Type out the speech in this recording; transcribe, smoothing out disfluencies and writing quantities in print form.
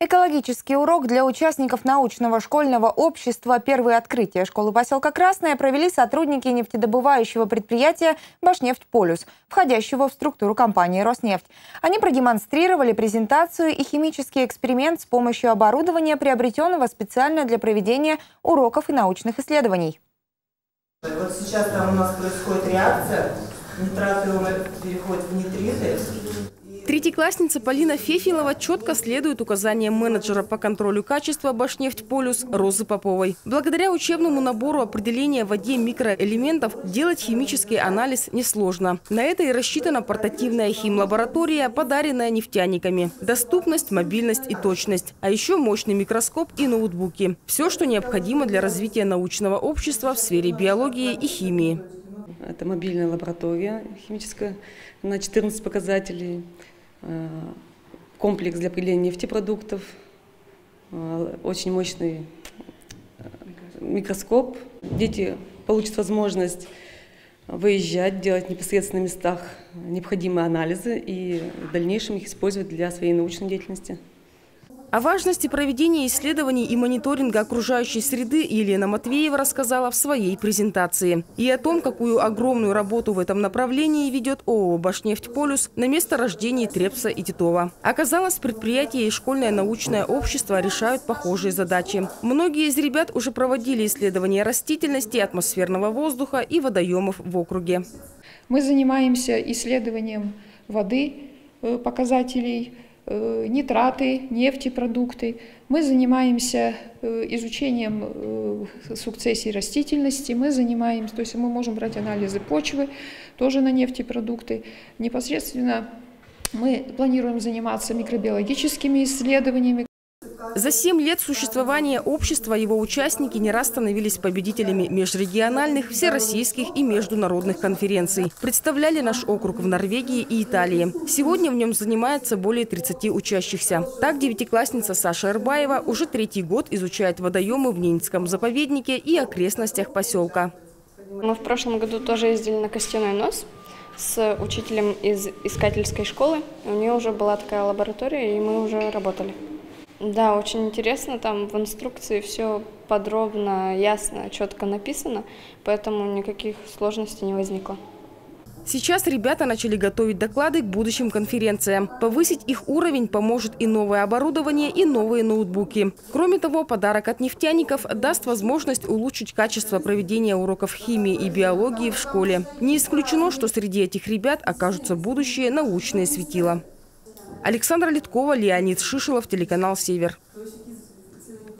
Экологический урок для участников научного школьного общества «Первые открытия» школы поселка Красная провели сотрудники нефтедобывающего предприятия «Башнефть-Полюс», входящего в структуру компании «Роснефть». Они продемонстрировали презентацию и химический эксперимент с помощью оборудования, приобретенного специально для проведения уроков и научных исследований. Вот сейчас там у нас происходит реакция, нитраты переходят в нитриты. Третьеклассница Полина Фефилова четко следует указаниям менеджера по контролю качества «Башнефть-Полюс» Розы Поповой. Благодаря учебному набору определения в воде микроэлементов делать химический анализ несложно. На это и рассчитана портативная химлаборатория, подаренная нефтяниками. Доступность, мобильность и точность. А еще мощный микроскоп и ноутбуки. Все, что необходимо для развития научного общества в сфере биологии и химии. Это мобильная лаборатория химическая на 14 показателей. Комплекс для определения нефтепродуктов, очень мощный микроскоп. Дети получат возможность выезжать, делать непосредственно в местах необходимые анализы и в дальнейшем их использовать для своей научной деятельности. О важности проведения исследований и мониторинга окружающей среды Елена Матвеева рассказала в своей презентации. И о том, какую огромную работу в этом направлении ведет ООО «Башнефть-Полюс» на месторождении Требса и Титова. Оказалось, предприятие и школьное научное общество решают похожие задачи. Многие из ребят уже проводили исследования растительности, атмосферного воздуха и водоемов в округе. Мы занимаемся исследованием воды, показателей, нитраты, нефтепродукты. Мы занимаемся изучением сукцессии растительности, то есть мы можем брать анализы почвы, тоже на нефтепродукты. Непосредственно мы планируем заниматься микробиологическими исследованиями. За 7 лет существования общества его участники не раз становились победителями межрегиональных, всероссийских и международных конференций. Представляли наш округ в Норвегии и Италии. Сегодня в нем занимается более 30 учащихся. Так, девятиклассница Саша Ирбаева уже 3-й год изучает водоемы в Нинском заповеднике и окрестностях поселка. Мы в прошлом году тоже ездили на Костяной нос с учителем из искательской школы. У нее уже была такая лаборатория, и мы уже работали. Да, очень интересно, там в инструкции все подробно, ясно, четко написано, поэтому никаких сложностей не возникло. Сейчас ребята начали готовить доклады к будущим конференциям. Повысить их уровень поможет и новое оборудование, и новые ноутбуки. Кроме того, подарок от нефтяников даст возможность улучшить качество проведения уроков химии и биологии в школе. Не исключено, что среди этих ребят окажутся будущие научные светила. Александра Литкова, Леонид Шишелов, телеканал «Север».